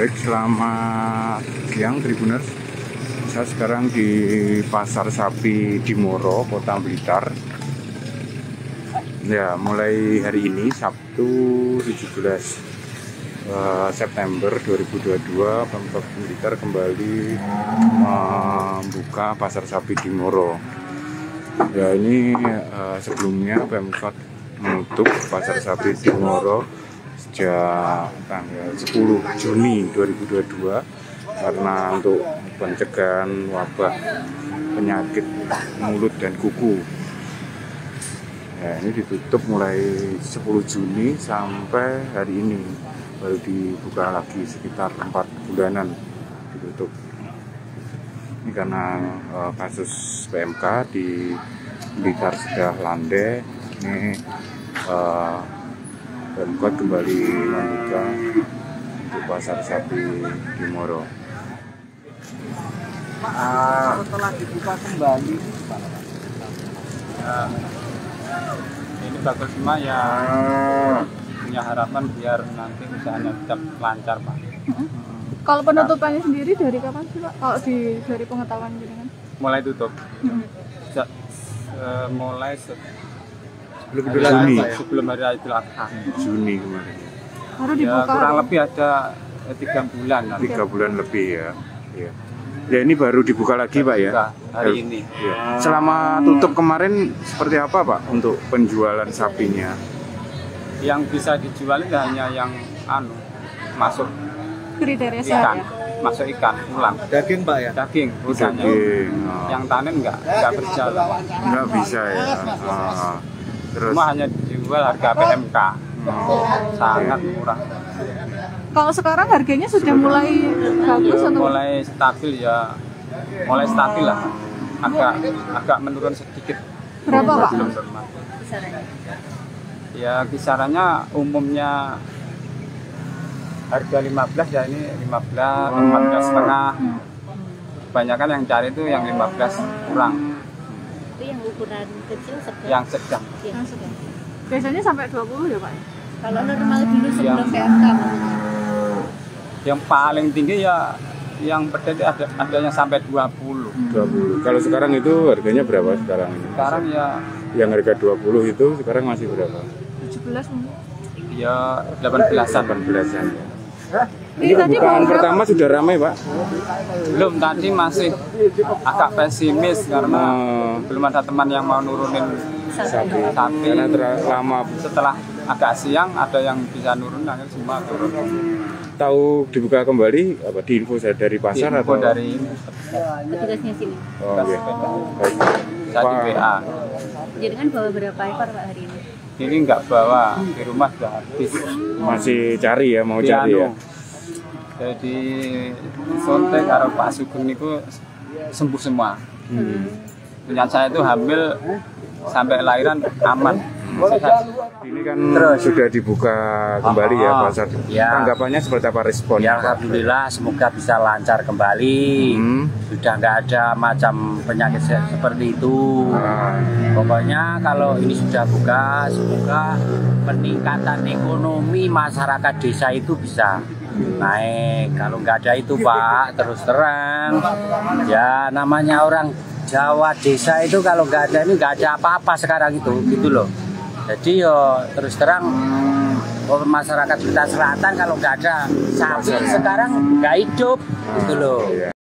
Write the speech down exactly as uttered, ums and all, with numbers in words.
Baik, selamat siang Tribuners. Saya sekarang di Pasar Sapi Dimoro, Kota Blitar. Ya, mulai hari ini Sabtu tujuh belas September dua ribu dua puluh dua, Pemkot Blitar kembali membuka Pasar Sapi Dimoro. Ya, ini uh, sebelumnya Pemkot menutup Pasar Sapi Dimoro sejak tanggal sepuluh Juni dua ribu dua puluh dua karena untuk pencegahan wabah penyakit mulut dan kuku. Ya, ini ditutup mulai sepuluh Juni sampai hari ini, baru dibuka lagi sekitar empat bulanan ditutup. Ini karena eh, kasus P M K di Blitar sudah landai. Ini eh, Pemkot kembali membuka untuk Pasar Sapi Dimoro. Pak, uh, setelah dibuka kembali, uh, ini bagus semua ya, uh, punya harapan biar nanti usahanya tetap lancar, Pak. Uh, kalau penutupannya sendiri dari kapan sih, Pak? Kalau di dari pengetahuan gitu kan? Mulai tutup, hmm. se uh, mulai se Belum Juni. Sebelum hari Idul Adha. Juni kemarin. Baru dibuka. Ya, kurang lebih ada tiga bulan. Tiga bulan lebih ya. Ya. Ya, ini baru dibuka lagi, Pak ya. Hari ini. Ya. Selama tutup kemarin seperti apa, Pak, untuk penjualan sapinya? Yang bisa dijual hanya yang anu masuk kriteria ikan, ya? Masuk ikan pulang. Daging, Pak ya. Daging, bukannya. Oh. Yang tanen enggak, enggak berjalan. Enggak bisa ya. Ah. Terus cuma hanya dijual harga P M K, oh, sangat iya, murah. Kalau sekarang harganya sudah mulai bagus atau mulai stabil ya, mulai stabil lah, agak agak menurun sedikit. Berapa, Pak? Ya kisarannya umumnya harga lima belas ya, ini lima belas, lima belas setengah. Kebanyakan yang cari itu yang lima belas kurang. Yang ukuran kecil sedang. Yang sedang. Ya. Yang sedang. Biasanya sampai dua puluh ya, Pak? Kalau normal dulu sebelum P M K. Yang paling tinggi ya yang pedet ada ada yang sampai dua puluh. dua puluh. Kalau sekarang itu harganya berapa sekarang ini? Sekarang ya yang harga dua puluh itu sekarang masih berapa? tujuh belas mungkin. Ya delapan belasan. delapan belasan ya. Ini tadi bukaan pertama sudah ramai, Pak? Belum, tadi masih agak pesimis karena oh, belum ada teman yang mau nurunin sapi. Tapi lama setelah agak siang ada yang bisa nurun, akhirnya semua turun. Tahu dibuka kembali apa di info saya dari pasar info atau dari petugasnya sini? Oh, okay. Saya di W A. Jadi kan bawa berapa ekor, Pak, hari ini? Ini nggak bawa, di rumah sudah habis. Masih cari ya, mau Piano. cari ya. Jadi sontek karo Pak Sugeng itu sembuh semua. Hmm. Punya saya itu hamil sampai lahiran aman. Sehat. Ini kan terus sudah dibuka kembali oh, ya pasar. Ya. Tanggapannya seperti apa respon? Ya, alhamdulillah, semoga bisa lancar kembali. Hmm. Sudah nggak ada macam penyakit seperti itu. Hmm. Pokoknya kalau ini sudah buka, semoga peningkatan ekonomi masyarakat desa itu bisa naik. Kalau nggak ada itu, Pak, terus terang, ya namanya orang Jawa desa itu kalau nggak ada ini nggak ada apa-apa sekarang itu, gitu loh. Jadi yo terus terang masyarakat Blitar Selatan kalau nggak ada sapi sekarang nggak hidup, gitu loh.